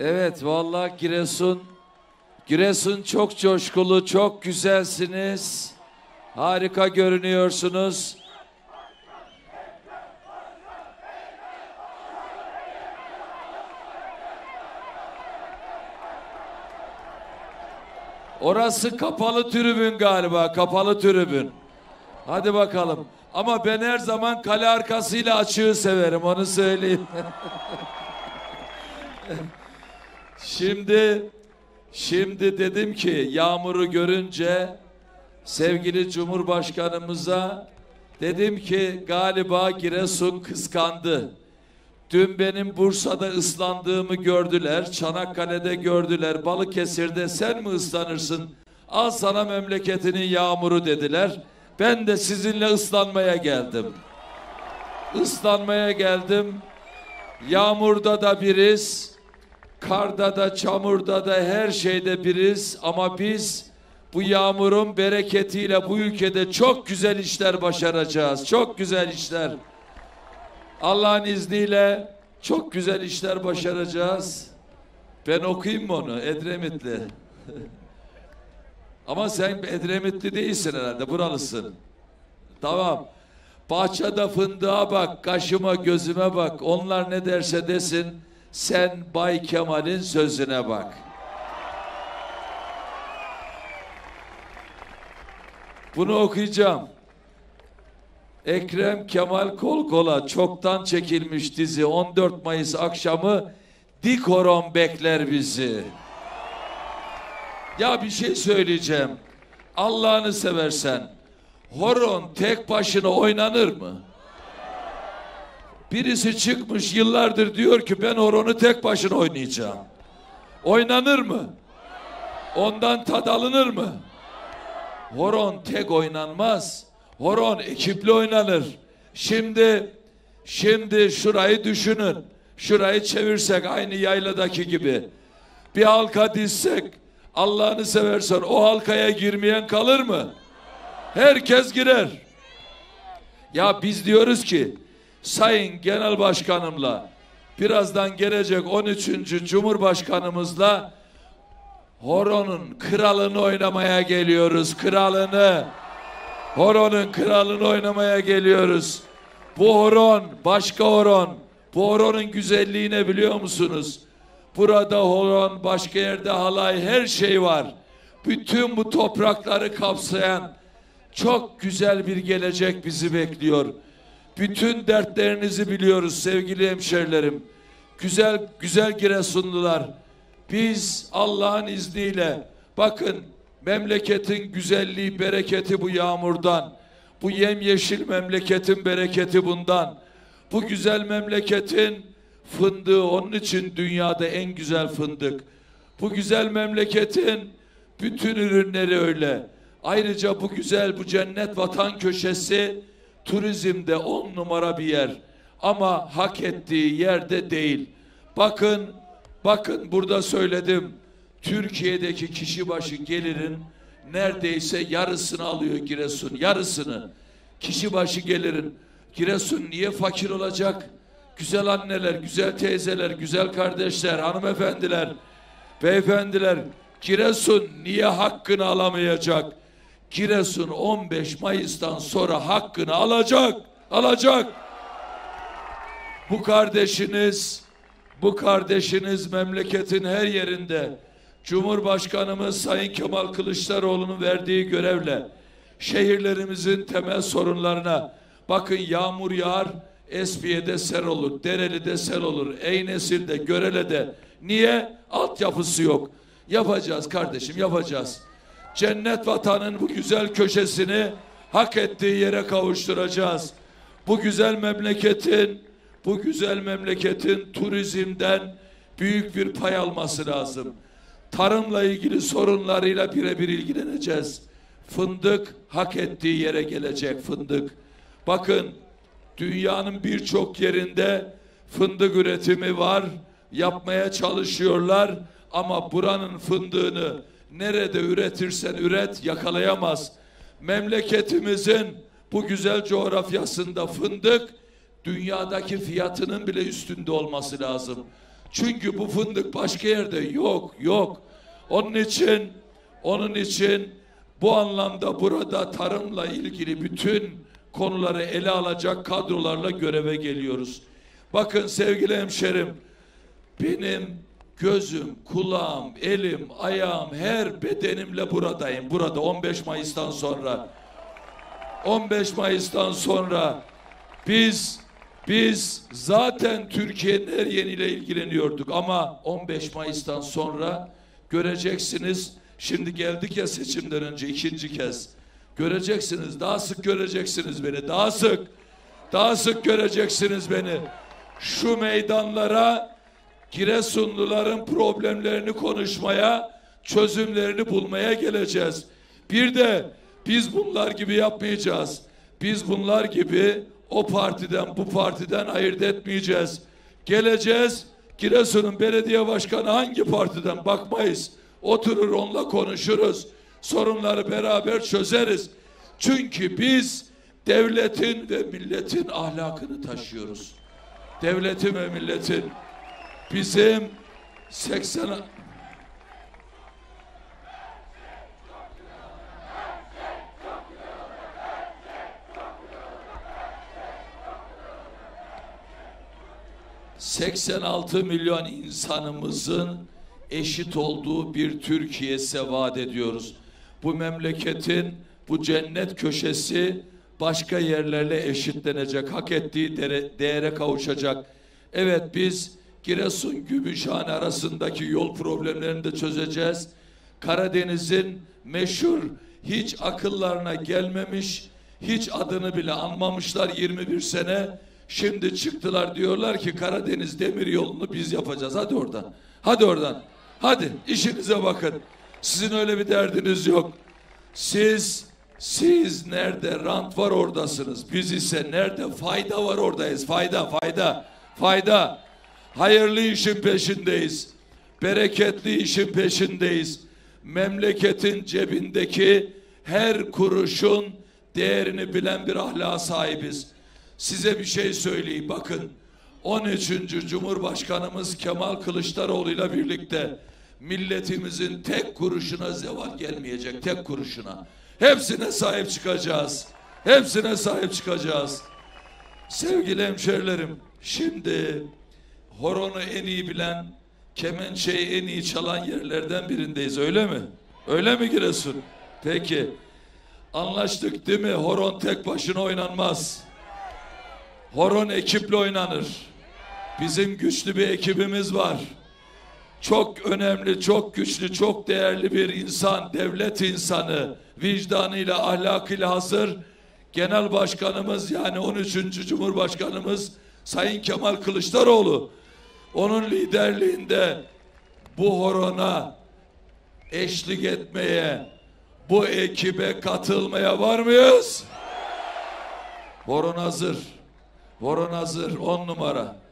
Evet, vallahi Giresun çok coşkulu, çok güzelsiniz. Harika görünüyorsunuz. Orası kapalı tribün galiba, kapalı tribün. Hadi bakalım. Ama ben her zaman kale arkasıyla açığı severim, onu söyleyeyim. Şimdi dedim ki yağmuru görünce sevgili Cumhurbaşkanımıza dedim ki galiba Giresun kıskandı. Dün benim Bursa'da ıslandığımı gördüler, Çanakkale'de gördüler, Balıkesir'de sen mi ıslanırsın? Al sana memleketinin yağmuru dediler. Ben de sizinle ıslanmaya geldim. Islanmaya geldim. Yağmurda da biriz, karda da, çamurda da, her şeyde biriz. Ama biz bu yağmurun bereketiyle bu ülkede çok güzel işler başaracağız. Çok güzel işler. Allah'ın izniyle çok güzel işler başaracağız. Ben okuyayım mı onu? Edremitli. Ama sen Edremitli değilsin herhalde, buralısın. Tamam. Bahçede fındığa bak, kaşıma gözüme bak. Onlar ne derse desin, sen Bay Kemal'in sözüne bak. Bunu okuyacağım. Ekrem Kemal kol kola çoktan çekilmiş dizi. 14 Mayıs akşamı Dikoron bekler bizi. Ya bir şey söyleyeceğim. Allah'ını seversen horon tek başına oynanır mı? Birisi çıkmış yıllardır diyor ki ben horonu tek başına oynayacağım. Oynanır mı? Ondan tad alınır mı? Horon tek oynanmaz. Horon ekiple oynanır. Şimdi şurayı düşünün. Şurayı çevirsek aynı yayladaki gibi. Bir halka dizsek, Allah'ını seversen o halkaya girmeyen kalır mı? Herkes girer. Ya biz diyoruz ki Sayın Genel Başkanımla, birazdan gelecek 13. Cumhurbaşkanımızla horonun kralını oynamaya geliyoruz. Kralını. Horonun kralını oynamaya geliyoruz. Bu horon, başka horon. Bu horonun güzelliği ne biliyor musunuz? Burada horon, başka yerde halay, her şey var. Bütün bu toprakları kapsayan çok güzel bir gelecek bizi bekliyor. Bütün dertlerinizi biliyoruz sevgili hemşerilerim. Güzel Giresunlular. Biz Allah'ın izniyle, bakın, memleketin güzelliği, bereketi bu yağmurdan. Bu yemyeşil memleketin bereketi bundan. Bu güzel memleketin fındığı, onun için dünyada en güzel fındık. Bu güzel memleketin bütün ürünleri öyle. Ayrıca bu güzel, bu cennet vatan köşesi turizmde 10 numara bir yer. Ama hak ettiği yerde değil. Bakın burada söyledim. Türkiye'deki kişi başı gelirin neredeyse yarısını alıyor Giresun. Yarısını. Kişi başı gelirin. Giresun niye fakir olacak? Güzel anneler, güzel teyzeler, güzel kardeşler, hanımefendiler, beyefendiler. Giresun niye hakkını alamayacak? Giresun 15 Mayıs'tan sonra hakkını alacak. Alacak. Bu kardeşiniz memleketin her yerinde. Cumhurbaşkanımız Sayın Kemal Kılıçdaroğlu'nun verdiği görevle şehirlerimizin temel sorunlarına, bakın yağmur yağar, Esfiye'de sel olur, Dereli'de sel olur, Eynesil'de, Görele'de. Niye? Altyapısı yok. Yapacağız kardeşim, yapacağız. Cennet vatanın bu güzel köşesini hak ettiği yere kavuşturacağız. Bu güzel memleketin turizmden büyük bir pay alması lazım. Tarımla ilgili sorunlarıyla birebir ilgileneceğiz. Fındık hak ettiği yere gelecek, fındık. Bakın, dünyanın birçok yerinde fındık üretimi var. Yapmaya çalışıyorlar ama buranın fındığını nerede üretirsen üret yakalayamaz. Memleketimizin bu güzel coğrafyasında fındık dünyadaki fiyatının bile üstünde olması lazım. Çünkü bu fındık başka yerde yok, yok. Onun için bu anlamda burada tarımla ilgili bütün konuları ele alacak kadrolarla göreve geliyoruz. Bakın sevgili hemşerim, benim gözüm, kulağım, elim, ayağım, her bedenimle buradayım. Burada 15 Mayıs'tan sonra biz zaten Türkiye'nin her yeriyle ilgileniyorduk ama 15 Mayıs'tan sonra göreceksiniz. Şimdi geldik ya seçimden önce ikinci kez. Göreceksiniz, daha sık göreceksiniz beni. Daha sık göreceksiniz beni. Şu meydanlara Giresunluların problemlerini konuşmaya, çözümlerini bulmaya geleceğiz. Bir de biz bunlar gibi yapmayacağız. Biz bunlar gibi o partiden bu partiden ayırt etmeyeceğiz. Geleceğiz, Giresun'un belediye başkanı hangi partiden bakmayız. Oturur onunla konuşuruz. Sorunları beraber çözeriz. Çünkü biz devletin ve milletin ahlakını taşıyoruz. Devletin ve milletin. Bizim 80 86 milyon insanımızın eşit olduğu bir Türkiye vaat ediyoruz. Bu memleketin bu cennet köşesi başka yerlerle eşitlenecek, hak ettiği değere kavuşacak. Evet, biz Giresun Gümüşhane arasındaki yol problemlerini de çözeceğiz. Karadeniz'in meşhur, hiç akıllarına gelmemiş, hiç adını bile anmamışlar 21 sene. Şimdi çıktılar, diyorlar ki Karadeniz Demiryolu'nu biz yapacağız. Hadi oradan. Hadi işinize bakın. Sizin öyle bir derdiniz yok. Siz nerede rant var oradasınız. Biz ise nerede fayda var oradayız. Fayda. Hayırlı işin peşindeyiz. Bereketli işin peşindeyiz. Memleketin cebindeki her kuruşun değerini bilen bir ahlaka sahibiz. Size bir şey söyleyeyim, bakın. 13. Cumhurbaşkanımız Kemal Kılıçdaroğlu ile birlikte milletimizin tek kuruşuna zeval gelmeyecek, tek kuruşuna. Hepsine sahip çıkacağız. Sevgili hemşerilerim, şimdi horonu en iyi bilen, kemençeyi en iyi çalan yerlerden birindeyiz, öyle mi? Öyle mi Giresun? Peki, anlaştık değil mi? Horon tek başına oynanmaz. Horon ekiple oynanır. Bizim güçlü bir ekibimiz var. Çok önemli, çok güçlü, çok değerli bir insan, devlet insanı, vicdanıyla, ahlakıyla hazır. Genel Başkanımız, yani 13. Cumhurbaşkanımız Sayın Kemal Kılıçdaroğlu, onun liderliğinde bu horona eşlik etmeye, bu ekibe katılmaya var mıyız? Horon hazır. 10 numara.